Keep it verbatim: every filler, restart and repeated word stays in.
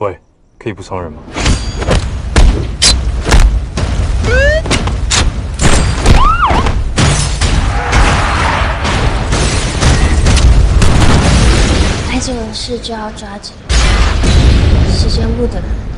喂，可以不伤人吗？ 这种事就要抓紧，时间不等人。